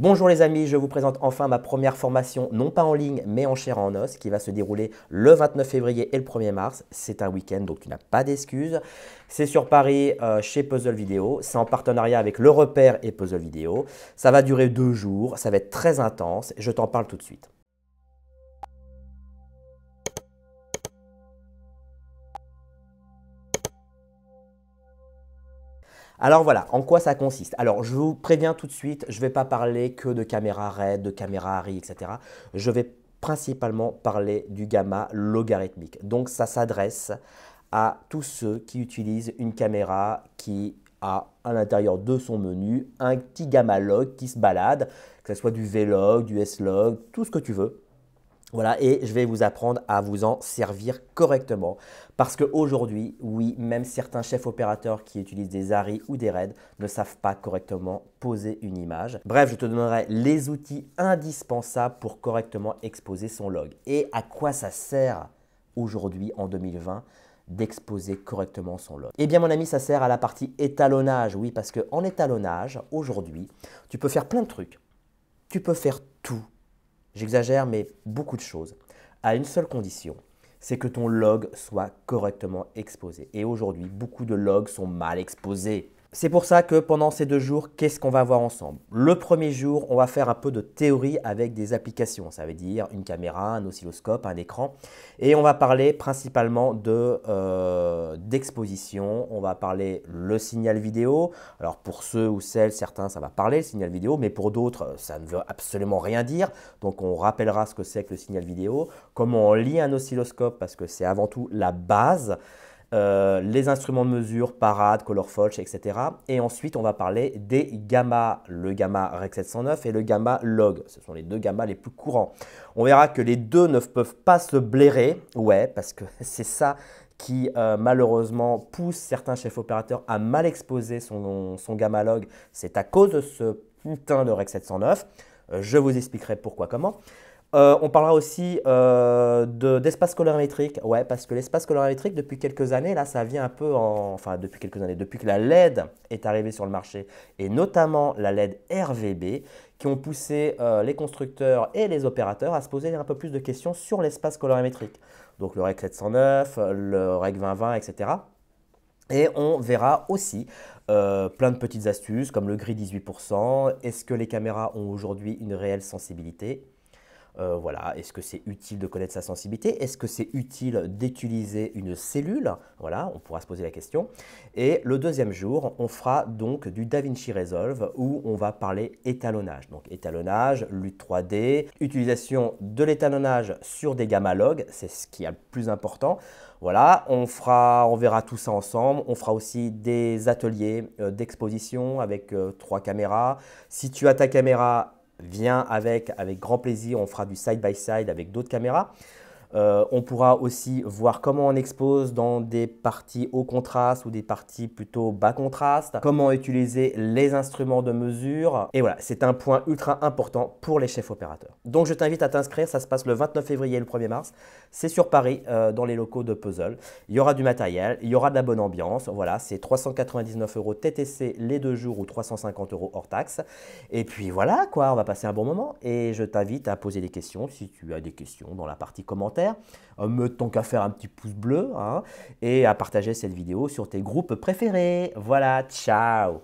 Bonjour les amis, je vous présente enfin ma première formation, non pas en ligne, mais en chair et en os, qui va se dérouler le 29 février et le 1er mars. C'est un week-end, donc tu n'as pas d'excuses. C'est sur Paris, chez Puzzle Vidéo. C'est en partenariat avec Le Repaire et Puzzle Vidéo. Ça va durer 2 jours, ça va être très intense. Je t'en parle tout de suite. Alors voilà, en quoi ça consiste? Alors je vous préviens tout de suite, je ne vais pas parler que de caméra RED, de caméra ARRI, etc. Je vais principalement parler du gamma logarithmique. Donc ça s'adresse à tous ceux qui utilisent une caméra qui a à l'intérieur de son menu un petit gamma log qui se balade, que ce soit du V-log, du S-log, tout ce que tu veux. Voilà, et je vais vous apprendre à vous en servir correctement parce qu'aujourd'hui, oui, même certains chefs opérateurs qui utilisent des ARRI ou des RAID ne savent pas correctement poser une image. Bref, je te donnerai les outils indispensables pour correctement exposer son log. Et à quoi ça sert aujourd'hui en 2020 d'exposer correctement son log? Eh bien mon ami, ça sert à la partie étalonnage, oui, parce qu'en étalonnage, aujourd'hui, tu peux faire plein de trucs, tu peux faire tout. J'exagère, mais beaucoup de choses, à une seule condition, c'est que ton log soit correctement exposé. Et aujourd'hui, beaucoup de logs sont mal exposés. C'est pour ça que pendant ces 2 jours, qu'est-ce qu'on va voir ensemble? Le premier jour, on va faire un peu de théorie avec des applications. Ça veut dire une caméra, un oscilloscope, un écran. Et on va parler principalement d'exposition. On va parler le signal vidéo. Alors pour ceux ou celles, certains, ça va parler le signal vidéo. Mais pour d'autres, ça ne veut absolument rien dire. Donc on rappellera ce que c'est que le signal vidéo. Comment on lit un oscilloscope, parce que c'est avant tout la base. Les instruments de mesure, parade, color falch, etc. Et ensuite, on va parler des gammas, le gamma Rec. 709 et le gamma log. Ce sont les 2 gammas les plus courants. On verra que les 2 ne peuvent pas se blairer, ouais, parce que c'est ça qui malheureusement pousse certains chefs opérateurs à mal exposer son gamma log. C'est à cause de ce putain de Rec. 709. Je vous expliquerai pourquoi, comment. On parlera aussi d'espace colorimétrique, ouais, parce que l'espace colorimétrique, depuis quelques années, là, ça vient un peu en... Enfin, depuis quelques années, depuis que la LED est arrivée sur le marché, et notamment la LED RVB, qui ont poussé les constructeurs et les opérateurs à se poser un peu plus de questions sur l'espace colorimétrique. Donc le REC 709, le REC 2020, etc. Et on verra aussi plein de petites astuces, comme le gris 18%. Est-ce que les caméras ont aujourd'hui une réelle sensibilité ? Voilà, est-ce que c'est utile de connaître sa sensibilité? Est-ce que c'est utile d'utiliser une cellule? Voilà, on pourra se poser la question. Et le deuxième jour, on fera donc du DaVinci Resolve où on va parler étalonnage. Donc étalonnage, lutte 3D, utilisation de l'étalonnage sur des gamma logs, c'est ce qui est le plus important. Voilà, on verra tout ça ensemble. On fera aussi des ateliers d'exposition avec 3 caméras. Si tu as ta caméra, viens avec grand plaisir, on fera du side-by-side avec d'autres caméras. On pourra aussi voir comment on expose dans des parties haut contraste ou des parties plutôt bas contraste, comment utiliser les instruments de mesure. Et voilà, c'est un point ultra important pour les chefs opérateurs. Donc je t'invite à t'inscrire, ça se passe le 29 février et le 1er mars. C'est sur Paris, dans les locaux de Puzzle. Il y aura du matériel, il y aura de la bonne ambiance. Voilà, c'est 399 € TTC les 2 jours ou 350 € hors taxe. Et puis voilà quoi, on va passer un bon moment. Et je t'invite à poser des questions si tu as des questions dans la partie commentaires. Me tant qu'à faire un petit pouce bleu, hein, et à partager cette vidéo sur tes groupes préférés. Voilà, ciao!